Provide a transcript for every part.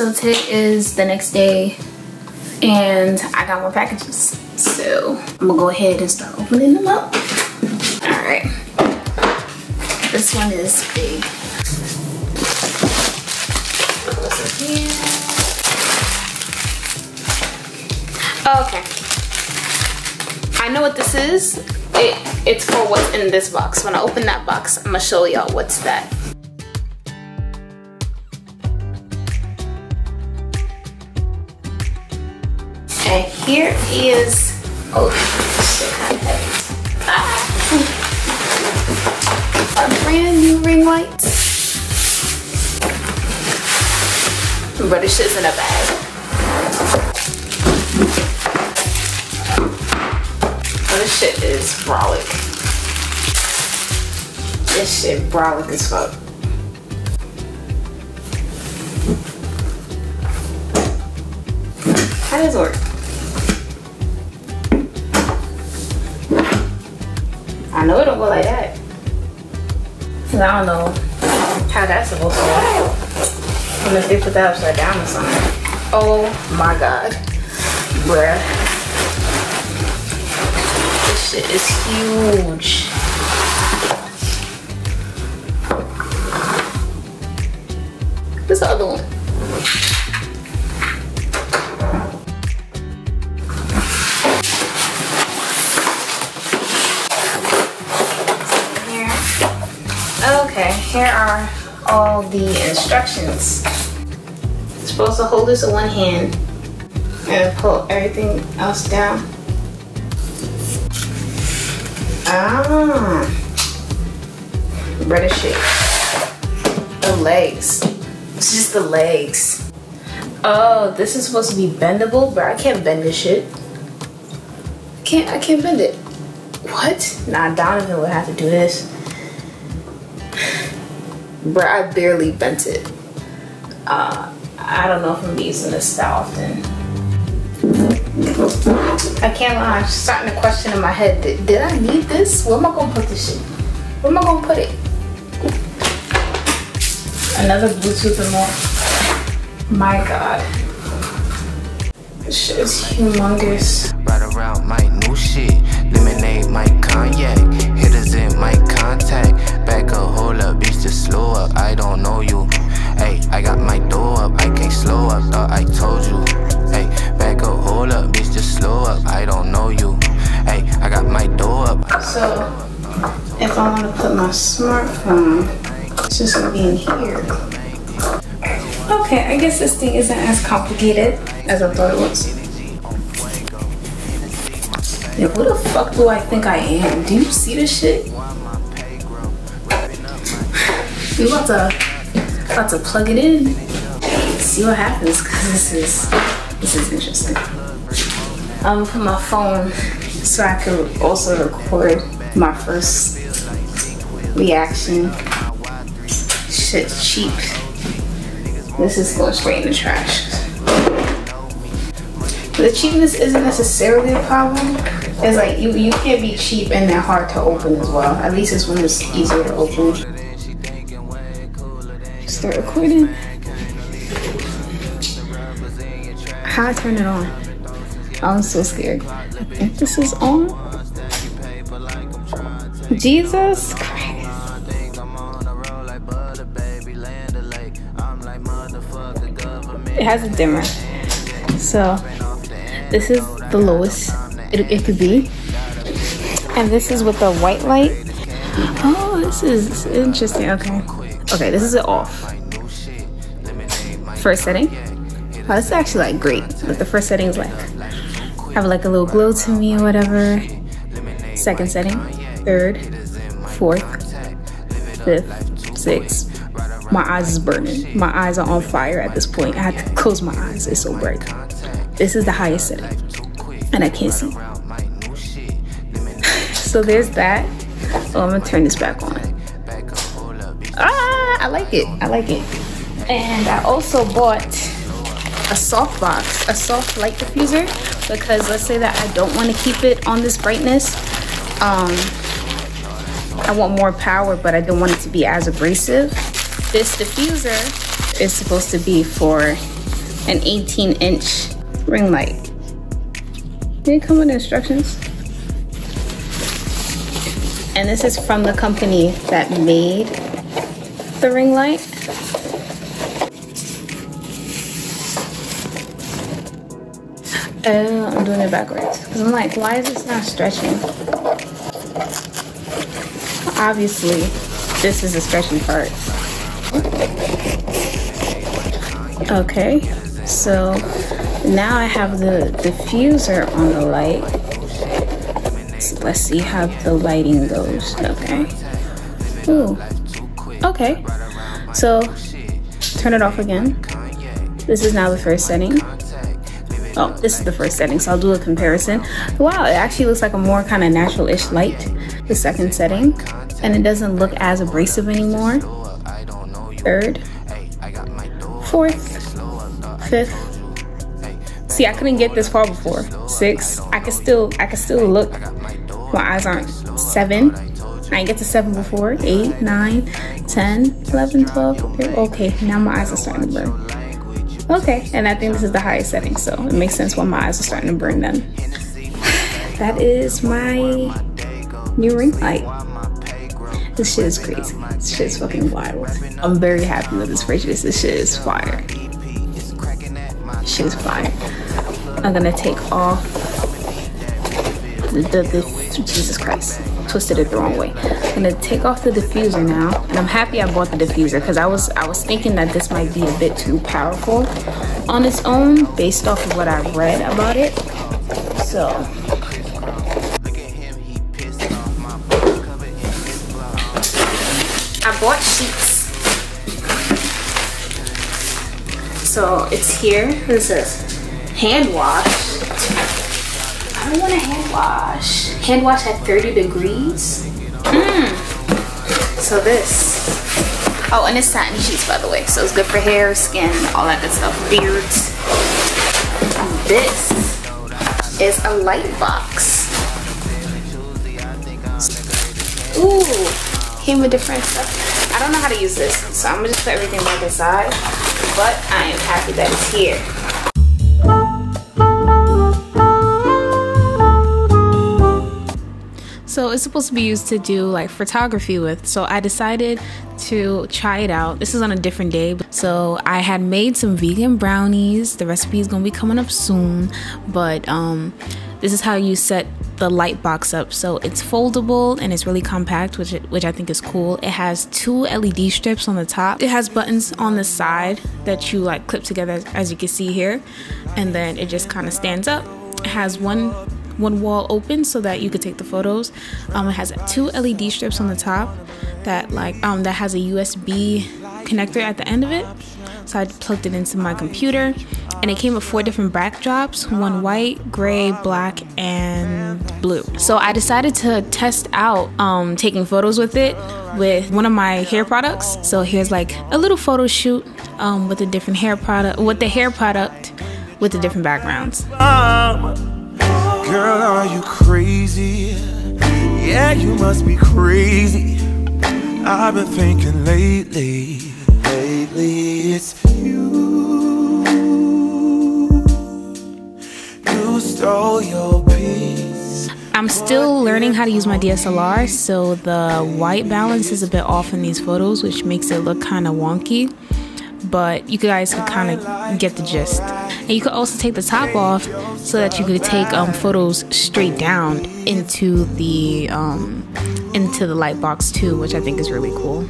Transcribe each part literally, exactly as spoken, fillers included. so today is the next day and I got more packages. So I'm gonna go ahead and start opening them up. All right, this one is big. What's in here? Okay, I know what this is. It, it's for what's in this box. When I open that box, I'm gonna show y'all what's that. And here is, oh shit, ah. Our brand new ring lights. But it's just in a bag. Oh, this shit is brolic. This shit brolic as fuck. How does it work? I know it don't go like that. Cause I don't know how that's supposed to work. Unless they put that upside down or something. Oh my god. Bruh. This shit is huge. What's the other one? Okay, here are all the instructions. You're supposed to hold this in one hand and pull everything else down. Ah, bread shit. The legs. It's just the legs. Oh, this is supposed to be bendable, but I can't bend this shit. Can't I can't bend it? What? Nah, Donovan would have to do this. Bruh, I barely bent it. Uh, I don't know if I'm using this that often. I can't lie, I'm starting to question in my head, did, did I need this? Where am I gonna put this shit? Where am I gonna put it? Another Bluetooth remote. My god. This shit is humongous. Right around my new shit. Lemonade, my cognac. Hitters in my contact. Back a whole up, bitch, just slow up. I don't know you. Hey, I got my door up. I can't slow up, thought I told you. Hey, back a whole up, bitch, just slow up. I don't know you. Hey, I got my door up. So, if I want to put my smartphone, it's just going to be in here. Okay, I guess this thing isn't as complicated as I thought it was. Yeah, who the fuck do I think I am? Do you see this shit? We about to, about to plug it in and see what happens, because this is, this is interesting. I'm gonna put my phone so I could also record my first reaction. Shit's cheap. This is going straight in the trash. The cheapness isn't necessarily a problem. It's like you, you can't be cheap and they're hard to open as well. At least this one is easier to open. Start recording. How I turn it on? I'm so scared. I think this is on. Jesus Christ. It has a dimmer. So this is the lowest it, it could be. And this is with the white light. Oh, this is interesting. Okay. Okay, this is it off. First setting. Oh, this is actually like great, but the first setting is like have like a little glow to me or whatever. Second setting, third, fourth, fifth, sixth. My eyes is burning. My eyes are on fire at this point. I have to close my eyes. It's so bright. This is the highest setting, and I can't see. So there's that. Oh, I'm gonna turn this back on. Ah, I like it, I like it. And I also bought a soft box, a soft light diffuser, because let's say that I don't want to keep it on this brightness. Um, I want more power, but I don't want it to be as abrasive. This diffuser is supposed to be for an eighteen inch ring light. Did it come with instructions? And this is from the company that made the ring light. Oh, I'm doing it backwards. Because I'm like, why is this not stretching? Obviously, this is the stretching part. Okay, so now I have the diffuser on the light. So let's see how the lighting goes. Okay. Ooh. Okay. So, turn it off again. This is now the first setting. Oh, this is the first setting, so I'll do a comparison. Wow, it actually looks like a more kind of natural-ish light, the second setting. And it doesn't look as abrasive anymore. Third, fourth, fifth. See, I couldn't get this far before. Six, I could still, I could still look. My eyes aren't. Seven, I didn't get to seven before. Eight, nine, ten, eleven, twelve, thirteen. Okay, now my eyes are starting to burn. Okay, and I think this is the highest setting, so it makes sense why my eyes are starting to burn then. That is my new ring light. This shit is crazy. This shit is fucking wild. I'm very happy with this purchase. This shit is fire. This shit is fire. I'm gonna take off the, the, the Jesus Christ. Twisted it the wrong way. I'm gonna take off the diffuser now, and I'm happy I bought the diffuser because I was I was thinking that this might be a bit too powerful on its own based off of what I read about it. So I bought sheets. So it's here. This is hand wash. I want to hand wash. Hand wash at thirty degrees. Mm. So this. Oh, and it's satin sheets, by the way. So it's good for hair, skin, all that good stuff. Beards. This is a light box. Ooh, came with different stuff. I don't know how to use this, so I'm gonna just put everything back inside. But I am happy that it's here. So it's supposed to be used to do like photography with, so I decided to try it out. This is on a different day, so I had made some vegan brownies. The recipe is gonna be coming up soon, but um this is how you set the light box up. So it's foldable and it's really compact, which it, which I think is cool. It has two L E D strips on the top. It has buttons on the side that you like clip together, as, as you can see here, and then it just kind of stands up. It has one one wall open so that you could take the photos. Um, it has two L E D strips on the top that like um, that has a U S B connector at the end of it. So I plugged it into my computer, and it came with four different backdrops: one white, gray, black, and blue. So I decided to test out um, taking photos with it with one of my hair products. So here's like a little photo shoot um, with a different hair product, with the hair product, with the different backgrounds. Um. Girl, are you crazy? Yeah, you must be crazy. I've been thinking lately, lately it's you. You stole your peace. I'm still learning how to use my D S L R, so the white balance is a bit off in these photos, which makes it look kind of wonky. But you guys could kind of get the gist. And you could also take the top off so that you could take um, photos straight down into the um, into the light box too, which I think is really cool.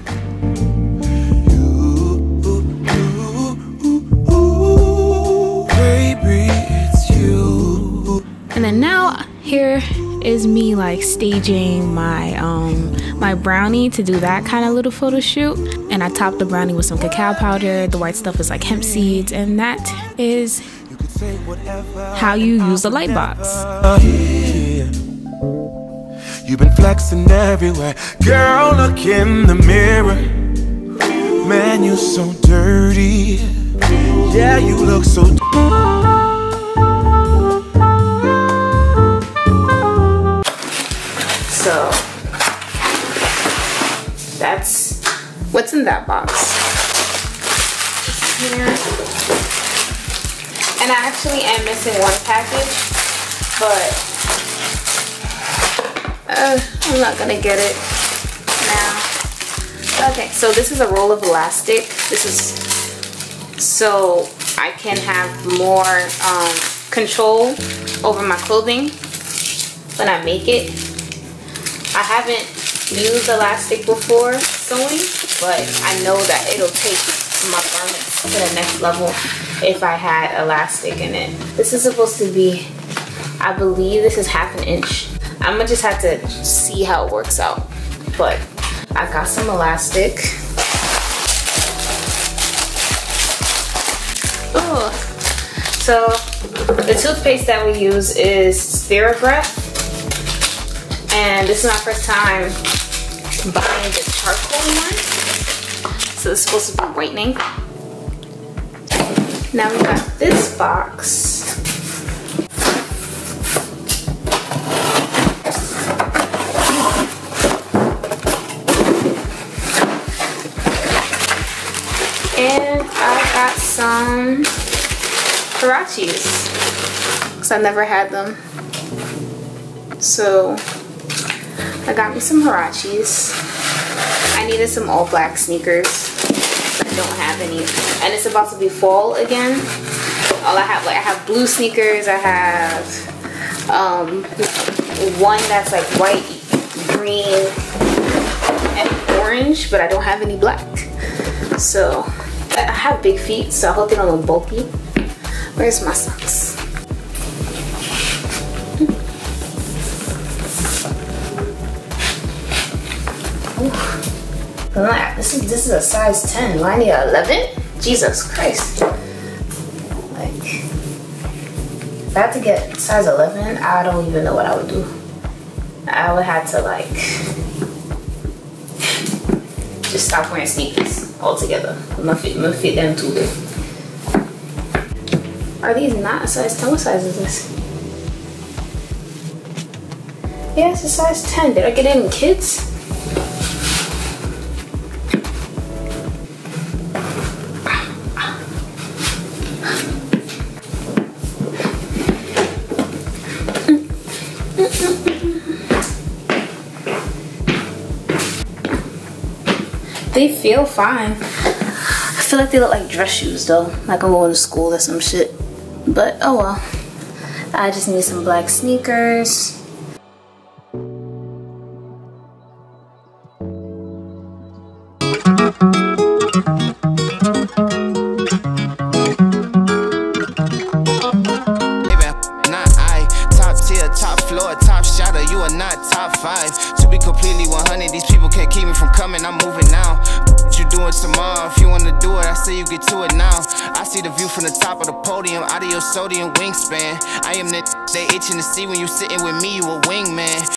And then now here is me like staging my um my brownie to do that kind of little photo shoot. And I topped the brownie with some cacao powder. The white stuff is like hemp seeds, and that is how you use a light box. You've been flexing everywhere, girl. Look in the mirror, man. You're so dirty. Yeah, you look so dirty. So that's what's in that box. It's here. I actually am missing one package, but uh, I'm not gonna get it now. Okay, so this is a roll of elastic. This is so I can have more um, control over my clothing when I make it. I haven't used elastic before sewing, but I know that it'll take my garments to the next level if I had elastic in it. This is supposed to be, I believe this is half an inch. I'm gonna just have to see how it works out. But I got some elastic. Ooh. So the toothpaste that we use is Sterograph, and this is my first time buying the charcoal one. So it's supposed to be whitening. Now we got this box. And I got some Huaraches, because I never had them. So I got me some Huaraches. I needed some all black sneakers. I don't have any, and it's about to be fall again. All I have, like, I have blue sneakers. I have um, one that's like white, green, and orange, but I don't have any black. So I have big feet, so I hope they don't look bulky. Where's my socks? Ooh. This is this is a size ten. Do I need an eleven? Jesus Christ! Like, if I had to get size eleven, I don't even know what I would do. I would have to like just stop wearing sneakers altogether. My feet, my feet, them too big. Are these not a size ten? What size is this? Yeah, it's a size ten. Did I get it in kids? They feel fine. I feel like they look like dress shoes though. Like I'm going to school or some shit. But oh well. I just need some black sneakers. Sodium wingspan. I am the they itching to see when you sitting with me, you a wingman.